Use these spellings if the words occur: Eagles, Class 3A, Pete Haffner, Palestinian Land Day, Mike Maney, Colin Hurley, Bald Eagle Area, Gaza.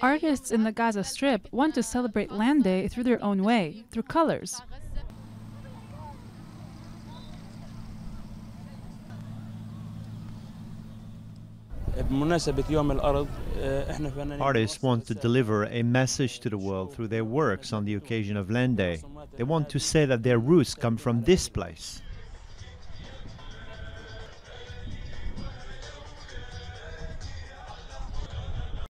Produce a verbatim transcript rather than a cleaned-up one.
Artists in the Gaza Strip want to celebrate Land Day through their own way, through colors. Artists want to deliver a message to the world through their works on the occasion of Land Day. They want to say that their roots come from this place.